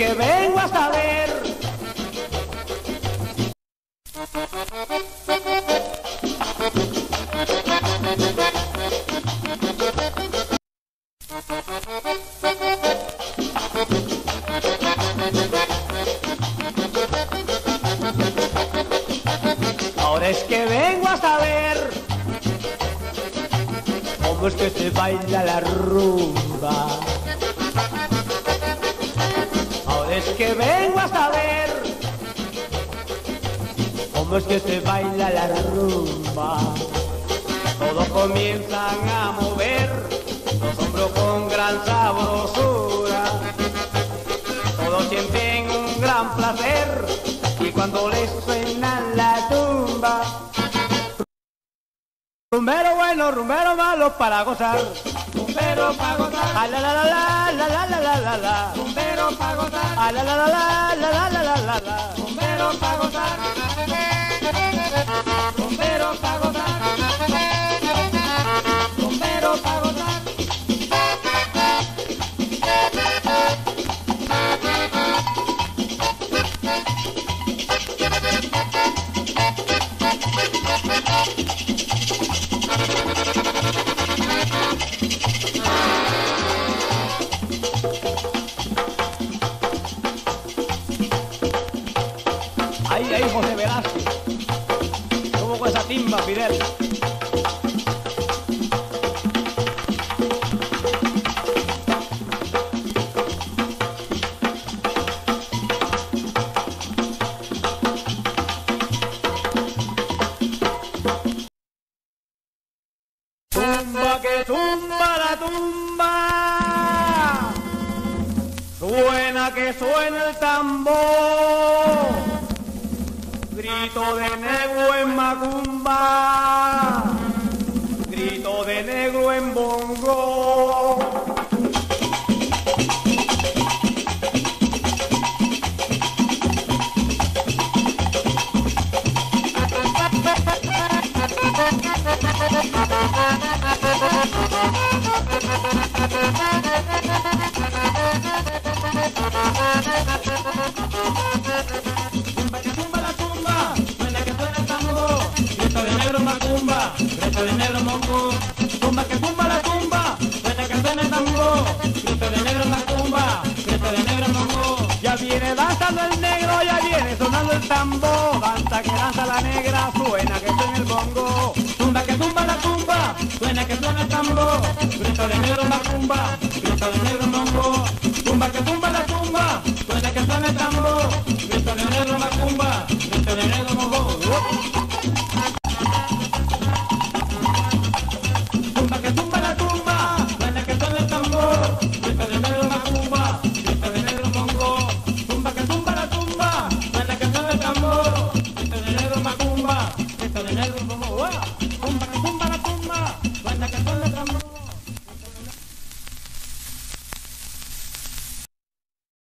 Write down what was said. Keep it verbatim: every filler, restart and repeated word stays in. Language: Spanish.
que vengo a saber. Ahora es que vengo a saber cómo es que se baila la rumba. Ahora es que vengo a saber cómo es que se baila la rumba. Todos comienzan a mover los hombros con gran sabrosura. Todos sienten un gran placer y cuando les suenan la tumba. Rumbero bueno, rumbero malo para gozar. Rumbero para gozar. A la la la la la la la la la. Rumbero para gozar. A la la la la la la la la. Rumbero para gozar. Rumbero para gozar. Rumbero para gozar. Ahí, ahí, José Velázquez. ¿Cómo con esa timba, Fidel? Tumba que tumba la tumba, suena que suena el tambor, grito de negro en macumba, grito de negro en bongo. Tumba que tumba la tumba, suena que suena el tambor, grito de negro macumba, grito de negro mongo. Tumba que tumba la tumba, suena que suena el tambor, grito de negro macumba, grito de negro mongo. Ya viene danzando el negro, ya viene sonando el tambor, danza que danza la negra, suena que suena el bongo. Tumba que tumba la tumba, suena que suena el tambor, grito de negro macumba, grito de negro mongo. Tumba que tumba la tumba, suena que suena el tambor, grito de negro macumba, grito de negro mongo.